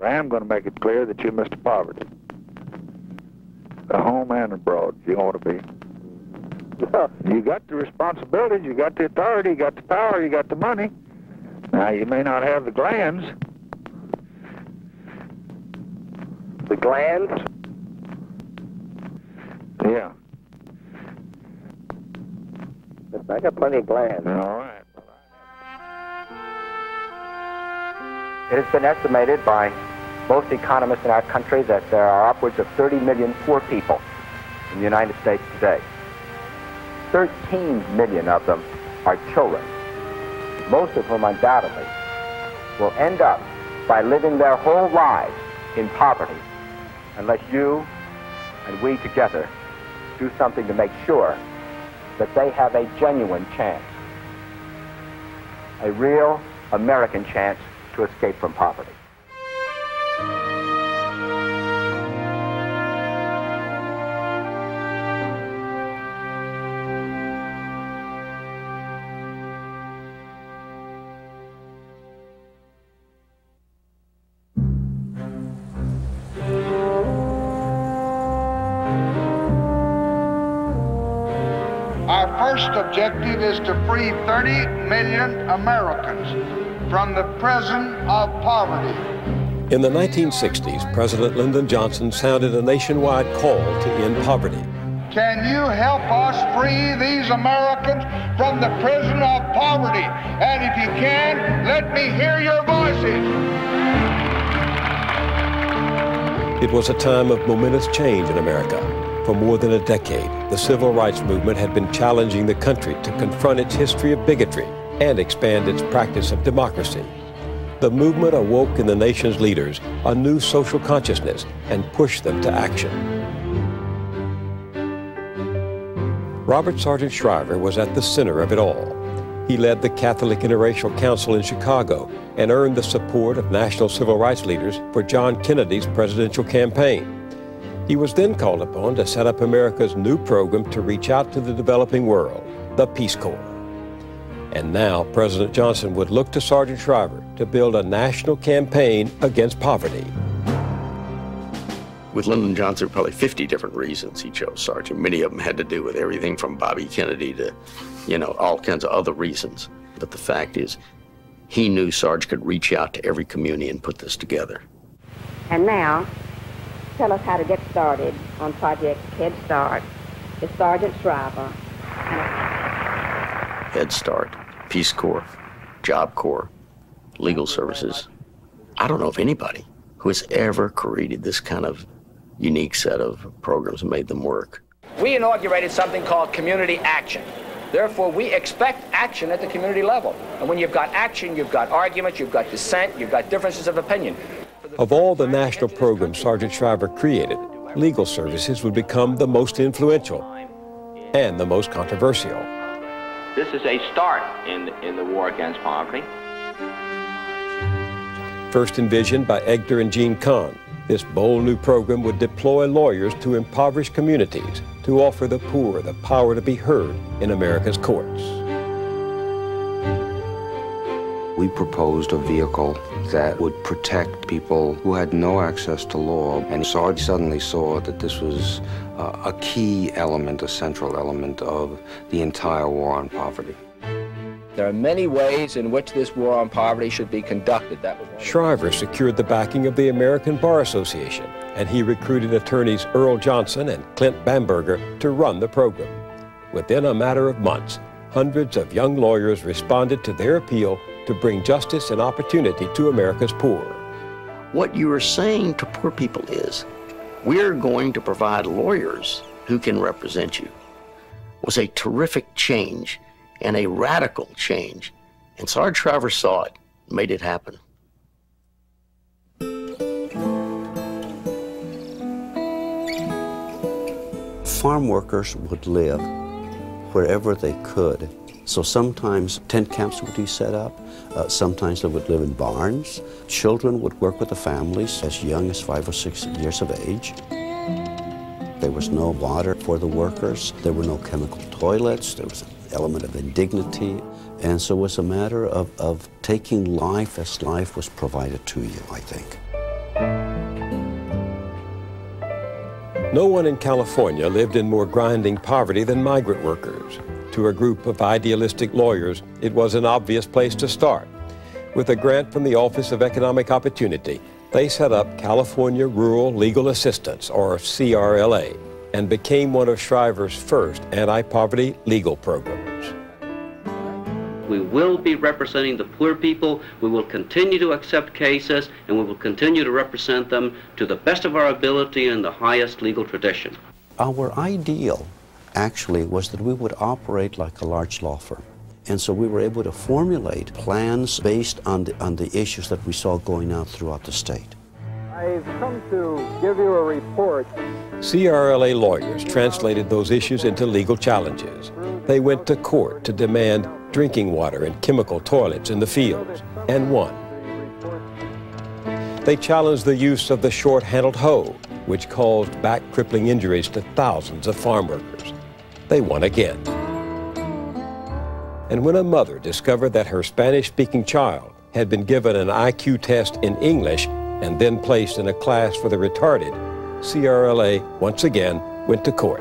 I am going to make it clear that you, Mr. Poverty, at home and abroad, you want to be. Yeah. You got the responsibilities, you got the authority, you got the power, you got the money. Now, you may not have the glands. The glands? Yeah. I got plenty of glands. All right. It has been estimated by most economists in our country that there are upwards of 30 million poor people in the United States today. 13 million of them are children, most of whom undoubtedly will end up by living their whole lives in poverty unless you and we together do something to make sure that they have a genuine chance, a real American chance to escape from poverty. Our first objective is to free 30 million Americans from the prison of poverty. In the 1960s, President Lyndon Johnson sounded a nationwide call to end poverty. Can you help us free these Americans from the prison of poverty? And if you can, let me hear your voices. It was a time of momentous change in America. For more than a decade, the civil rights movement had been challenging the country to confront its history of bigotry and expand its practice of democracy. The movement awoke in the nation's leaders a new social consciousness and pushed them to action. Robert Sargent Shriver was at the center of it all. He led the Catholic Interracial Council in Chicago and earned the support of national civil rights leaders for John Kennedy's presidential campaign. He was then called upon to set up America's new program to reach out to the developing world, the Peace Corps. And now, President Johnson would look to Sergeant Shriver to build a national campaign against poverty. With Lyndon Johnson, probably 50 different reasons he chose Sergeant. Many of them had to do with everything from Bobby Kennedy to, you know, all kinds of other reasons. But the fact is, he knew Sarge could reach out to every community and put this together. And now, tell us how to get started on Project Head Start is Sergeant Shriver. Head Start, Peace Corps, Job Corps, Legal Services. I don't know of anybody who has ever created this kind of unique set of programs and made them work. We inaugurated something called community action. Therefore, we expect action at the community level. And when you've got action, you've got arguments, you've got dissent, you've got differences of opinion. Of all the national programs Sergeant Shriver created, Legal Services would become the most influential and the most controversial. This is a start in the war against poverty. First envisioned by Edgar and Jean Kahn, this bold new program would deploy lawyers to impoverished communities to offer the poor the power to be heard in America's courts. We proposed a vehicle that would protect people who had no access to law, and Sarge suddenly saw that this was a key element, a central element of the entire war on poverty. There are many ways in which this war on poverty should be conducted. Shriver secured the backing of the American Bar Association, and he recruited attorneys Earl Johnson and Clint Bamberger to run the program. Within a matter of months, hundreds of young lawyers responded to their appeal to bring justice and opportunity to America's poor. What you are saying to poor people is, we're going to provide lawyers who can represent you. It was a terrific change and a radical change. And Sarge Shriver saw it, made it happen. Farm workers would live wherever they could. So sometimes tent camps would be set up, sometimes they would live in barns. Children would work with the families as young as 5 or 6 years of age. There was no water for the workers. There were no chemical toilets. There was an element of indignity. And so it was a matter of taking life as life was provided to you, I think. No one in California lived in more grinding poverty than migrant workers. To a group of idealistic lawyers, it was an obvious place to start. With a grant from the Office of Economic Opportunity, they set up California Rural Legal Assistance, or CRLA, and became one of Shriver's first anti-poverty legal programs. We will be representing the poor people, we will continue to accept cases, and we will continue to represent them to the best of our ability in the highest legal tradition. Our ideal, actually, was that we would operate like a large law firm. And so we were able to formulate plans based on the issues that we saw going on throughout the state. I've come to give you a report. CRLA lawyers translated those issues into legal challenges. They went to court to demand drinking water and chemical toilets in the fields, and won. They challenged the use of the short-handled hoe, which caused back-crippling injuries to thousands of farm workers. They won again. And when a mother discovered that her Spanish-speaking child had been given an IQ test in English and then placed in a class for the retarded, CRLA once again went to court.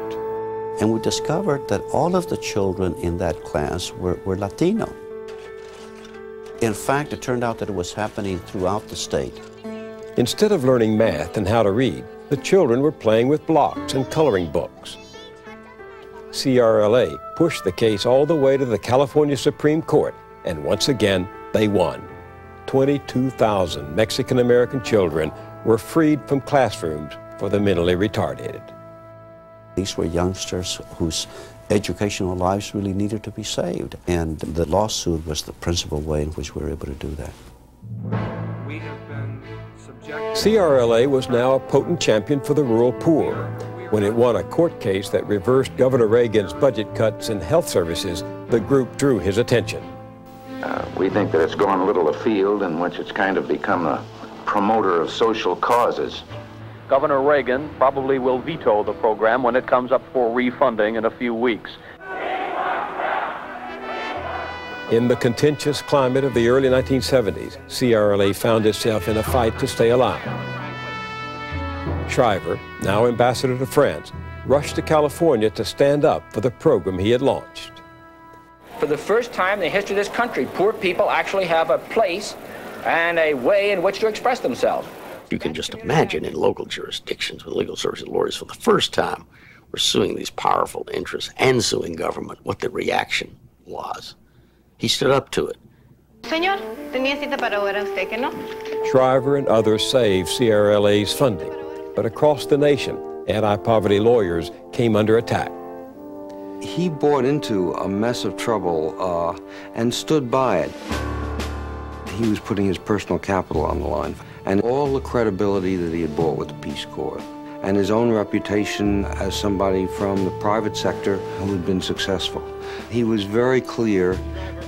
And we discovered that all of the children in that class were Latino. In fact, it turned out that it was happening throughout the state. Instead of learning math and how to read, the children were playing with blocks and coloring books. CRLA pushed the case all the way to the California Supreme Court, and once again, they won. 22,000 Mexican-American children were freed from classrooms for the mentally retarded. These were youngsters whose educational lives really needed to be saved, and the lawsuit was the principal way in which we were able to do that. CRLA was now a potent champion for the rural poor. When it won a court case that reversed Governor Reagan's budget cuts in health services, the group drew his attention. We think that it's gone a little afield, in which it's kind of become a promoter of social causes. Governor Reagan probably will veto the program when it comes up for refunding in a few weeks. In the contentious climate of the early 1970s, CRLA found itself in a fight to stay alive. Shriver, now ambassador to France, rushed to California to stand up for the program he had launched. For the first time in the history of this country, poor people actually have a place and a way in which to express themselves. You can just imagine in local jurisdictions with legal services lawyers for the first time were suing these powerful interests and suing government, what the reaction was. He stood up to it. Señor, tenía cita para ahora usted, que no? Shriver and others saved CRLA's funding. But across the nation, anti-poverty lawyers came under attack. He bought into a mess of trouble and stood by it. He was putting his personal capital on the line and all the credibility that he had bought with the Peace Corps and his own reputation as somebody from the private sector who had been successful. He was very clear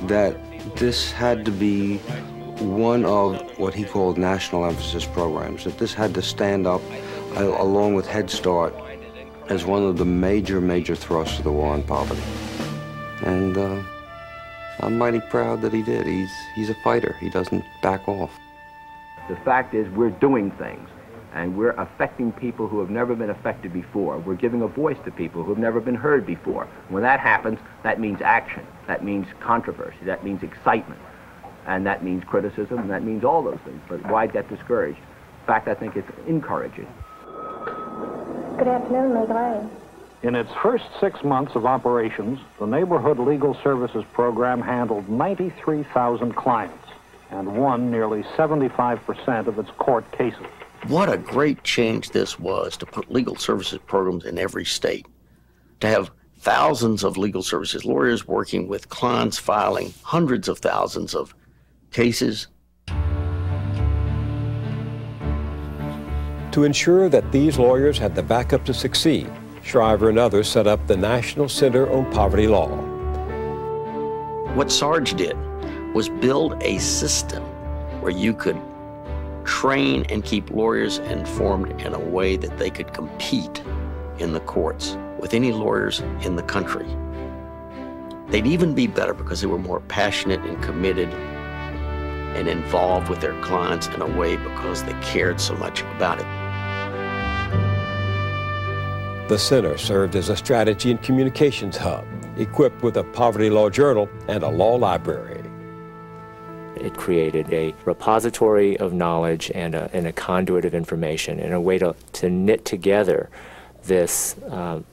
that this had to be one of what he called national emphasis programs, that this had to stand up along with Head Start as one of the major thrusts of the War on Poverty. And I'm mighty proud that he did. He's a fighter. He doesn't back off. The fact is we're doing things, and we're affecting people who have never been affected before. We're giving a voice to people who have never been heard before. When that happens, that means action. That means controversy. That means excitement. And that means criticism, and that means all those things. But why get discouraged? In fact, I think it's encouraging. Good afternoon, Legal Aid. In its first 6 months of operations, the Neighborhood Legal Services Program handled 93,000 clients and won nearly 75% of its court cases. What a great change this was, to put legal services programs in every state, to have thousands of legal services lawyers working with clients filing hundreds of thousands of cases. To ensure that these lawyers had the backup to succeed, Shriver and others set up the National Center on Poverty Law. What Sarge did was build a system where you could train and keep lawyers informed in a way that they could compete in the courts with any lawyers in the country. They'd even be better because they were more passionate and committed and involved with their clients in a way because they cared so much about it. The center served as a strategy and communications hub, equipped with a poverty law journal and a law library. It created a repository of knowledge and a conduit of information, and a way to knit together this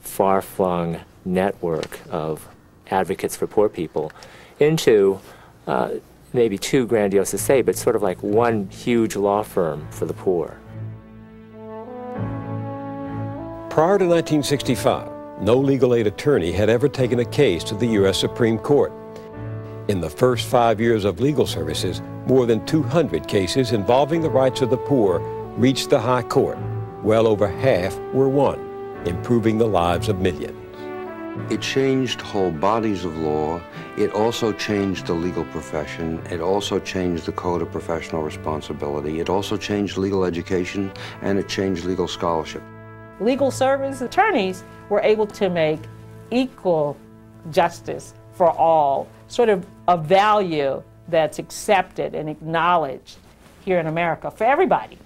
far-flung network of advocates for poor people into maybe too grandiose to say, but sort of like one huge law firm for the poor. Prior to 1965, no legal aid attorney had ever taken a case to the U.S. Supreme Court. In the first 5 years of legal services, more than 200 cases involving the rights of the poor reached the High Court. Well over half were won, improving the lives of millions. It changed whole bodies of law. It also changed the legal profession. It also changed the code of professional responsibility. It also changed legal education, and it changed legal scholarship. Legal service attorneys were able to make equal justice for all, sort of a value that's accepted and acknowledged here in America for everybody.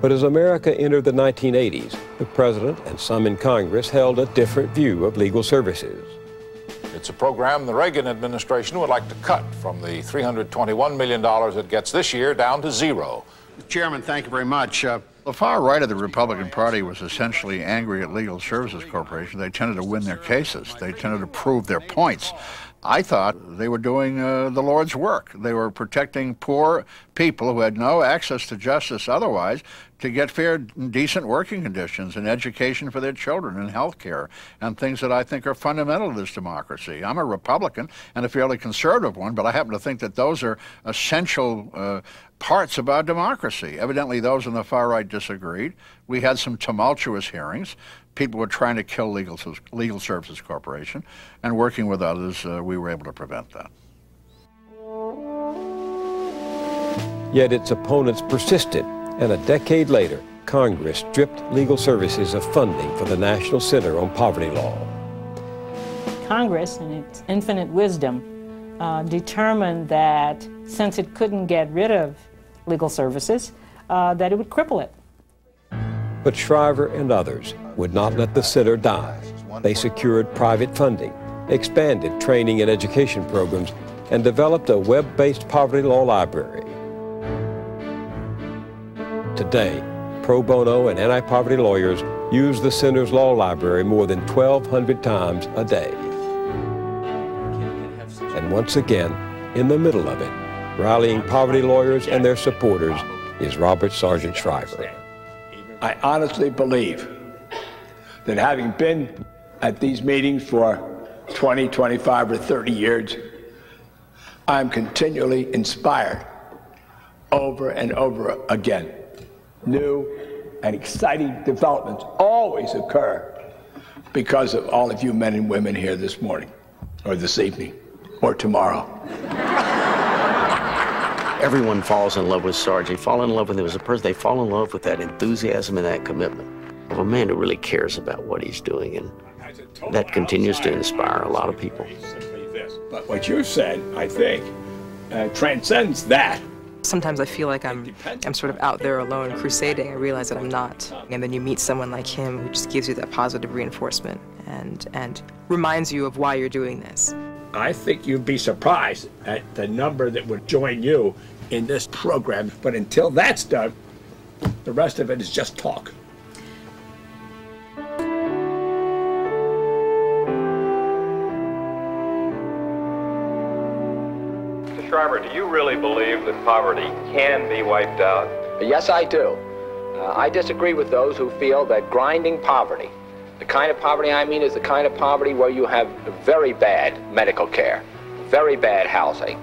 But as America entered the 1980s, the President and some in Congress held a different view of legal services. It's a program the Reagan administration would like to cut from the $321 million it gets this year down to zero. Chairman, thank you very much. The far right of the Republican Party was essentially angry at Legal Services Corporation. They tended to win their cases. They tended to prove their points. I thought they were doing the Lord's work. They were protecting poor people who had no access to justice otherwise to get fair and decent working conditions and education for their children and health care and things that I think are fundamental to this democracy. I'm a Republican and a fairly conservative one, but I happen to think that those are essential parts of our democracy. Evidently, those on the far right disagreed. We had some tumultuous hearings. People were trying to kill Legal Services Corporation, and working with others, we were able to prevent that. Yet its opponents persisted, and a decade later, Congress stripped Legal Services of funding for the National Center on Poverty Law. Congress, in its infinite wisdom, determined that since it couldn't get rid of Legal Services, that it would cripple it. But Shriver and others would not let the center die. They secured private funding, expanded training and education programs, and developed a web-based poverty law library. Today, pro bono and anti-poverty lawyers use the center's law library more than 1,200 times a day. And once again, in the middle of it, rallying poverty lawyers and their supporters is Robert Sargent Shriver. I honestly believe that having been at these meetings for 20, 25, or 30 years, I'm continually inspired over and over again. New and exciting developments always occur because of all of you men and women here this morning, or this evening, or tomorrow. Everyone falls in love with Sargent. They fall in love with him as a person. They fall in love with that enthusiasm and that commitment of a man who really cares about what he's doing, and that continues to inspire a lot of people. But what you said, I think, transcends that. Sometimes I feel like I'm sort of out there alone crusading. I realize that I'm not. And then you meet someone like him who just gives you that positive reinforcement and reminds you of why you're doing this. I think you'd be surprised at the number that would join you in this program. But until that's done, the rest of it is just talk. Mr. Shriver, do you really believe that poverty can be wiped out? Yes, I do. I disagree with those who feel that grinding poverty, the kind of poverty I mean is the kind of poverty where you have very bad medical care, very bad housing,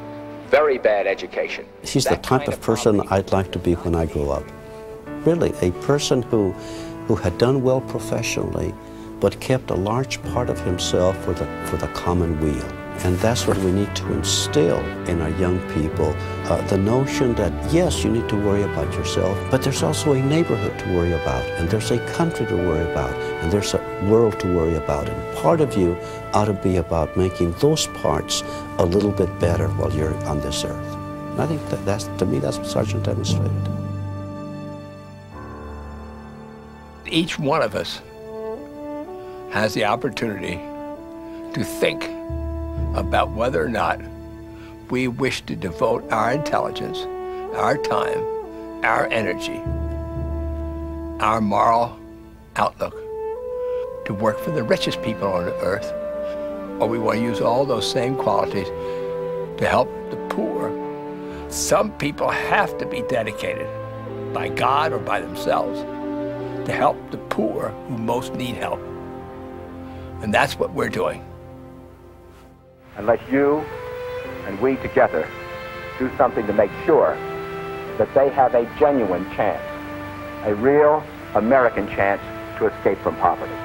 very bad education. She's the type of person I'd like to be when I grow up. Really, a person who had done well professionally, but kept a large part of himself for the common weal. And that's what we need to instill in our young people, the notion that, yes, you need to worry about yourself, but there's also a neighborhood to worry about, and there's a country to worry about, and there's a world to worry about, and part of you ought to be about making those parts a little bit better while you're on this earth. And I think to me, that's what Sargent demonstrated. Each one of us has the opportunity to think about whether or not we wish to devote our intelligence, our time, our energy, our moral outlook to work for the richest people on the earth, or we want to use all those same qualities to help the poor. Some people have to be dedicated by God or by themselves to help the poor who most need help. And that's what we're doing. Unless you and we together do something to make sure that they have a genuine chance, a real American chance to escape from poverty.